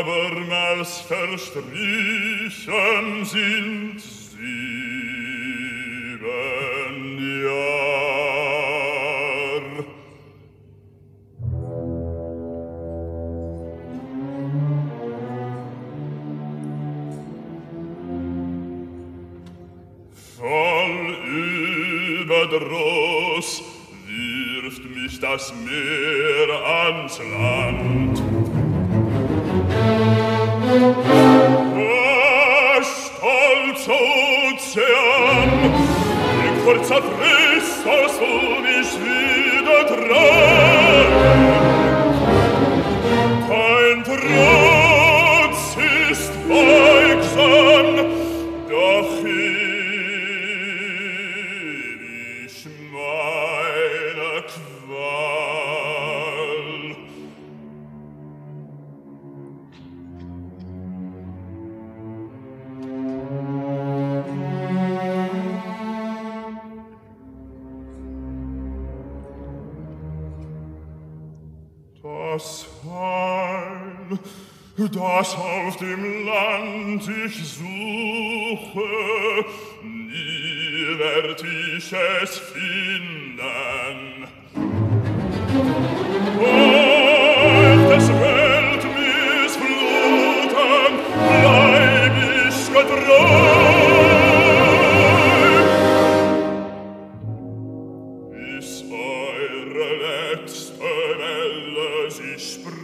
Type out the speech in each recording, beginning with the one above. abermals verstrichen sind 7 Jahre. Voll Überdruss wirft mich das Meer ans Land. Stolzer Ozean, in kurzer Frist hast du mich wieder dran. Dein Trotz ist beugsam, doch ewig meine Qual. Das auf dem Land ich suche, nie werd ich es finden. Auf des Weltmeers Fluten bleib ich getreu, bis eure letzte Welle sich spricht.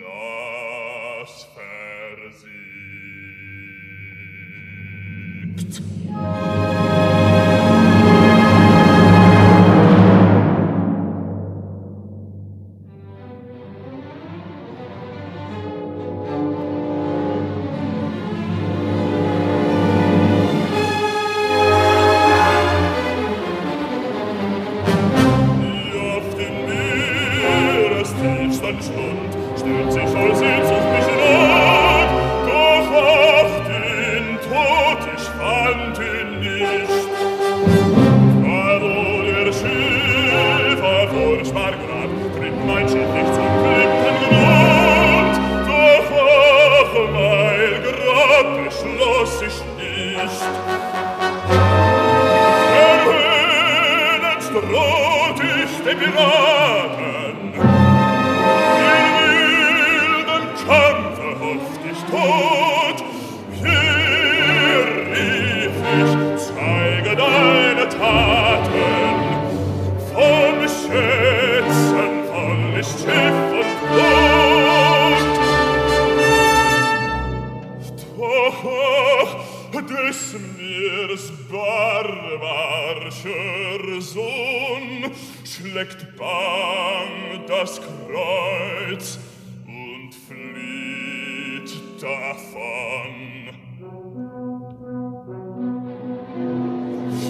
Nass versiegt. Stürzt sich voll Sehnsucht mich hinab, doch auf den Tod, ich fand ihn nicht. Obwohl ihr Schiffer furchtbar grab, tritt mein Schiff nicht zum Klippen Grund, doch auf mein Grab beschloss ich nicht. Verhöhnend droht ich den Piraten, Tod, hier rief ich, zeige deine Taten. Vom Schätzen voll ist Schiff und Blut. Doch des Meeres barbarischer Sohn schlägt bang das Kreuz und flieht davon.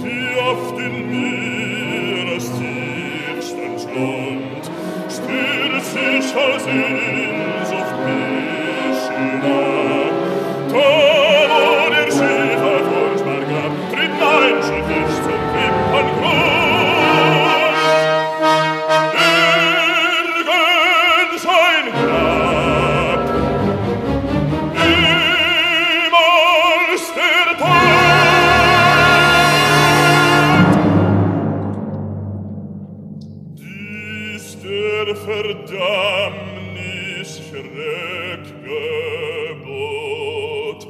Wie auf den meerestiefsten Schlund stürzt sich aus Sehnsucht mich hinab. Da, wo der Schiffer furchtbar grab, tritt mein Schiff nicht zum Wimperngrund. Irgend sein Grab Verdammnis Schreckgebot,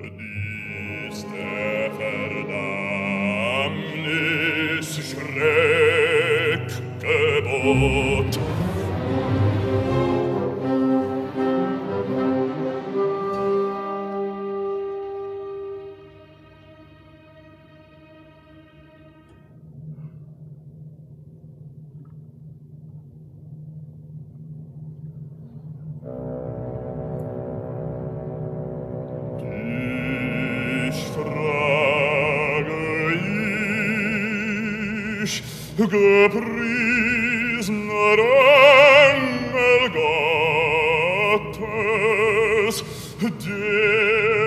dies der Verdammnis Schreckgebot. Gepriesener Engel Gottes, der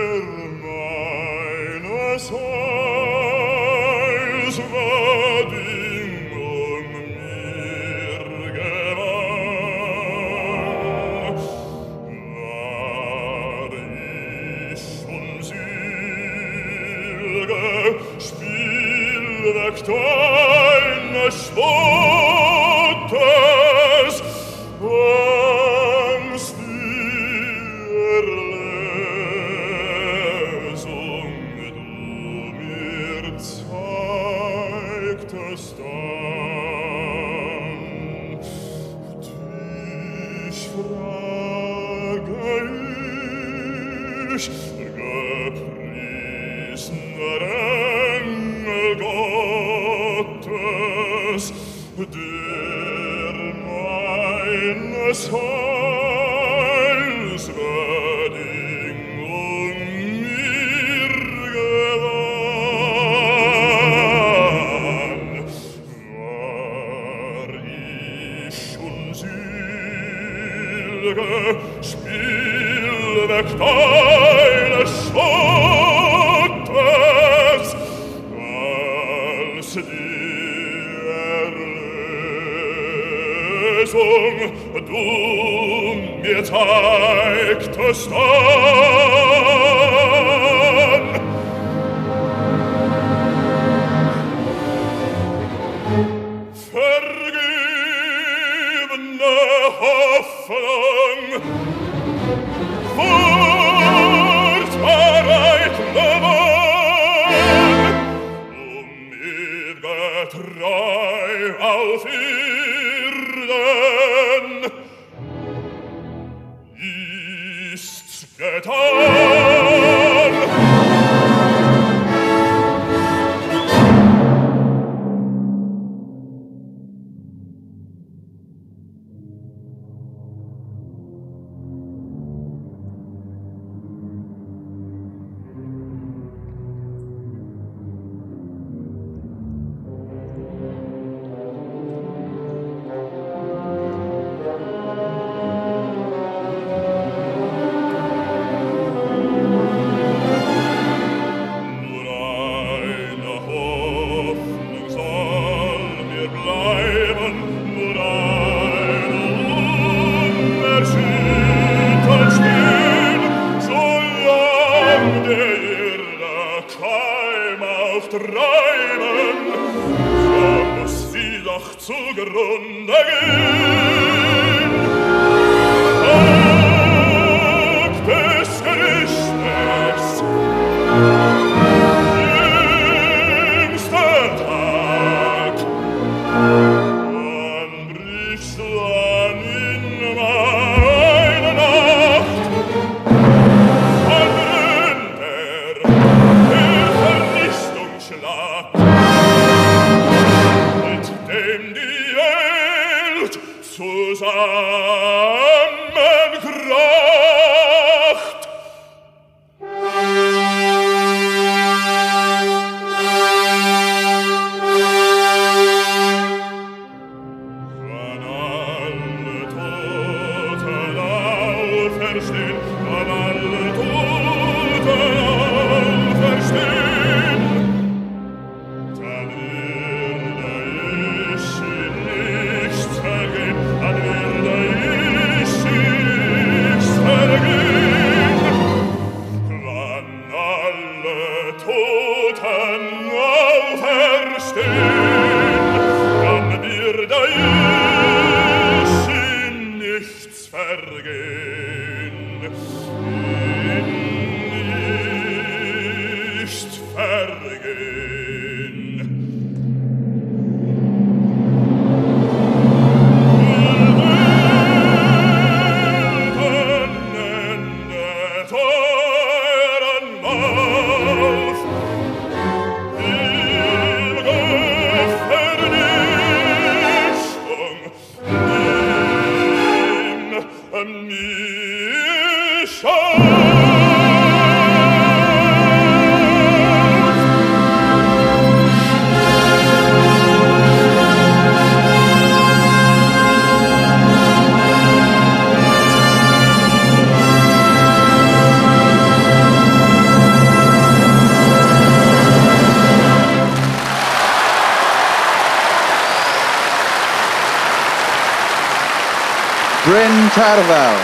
Bryn Terfel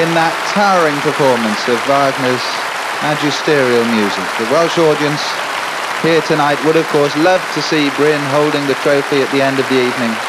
in that towering performance of Wagner's magisterial music. The Welsh audience here tonight would, of course, love to see Bryn holding the trophy at the end of the evening.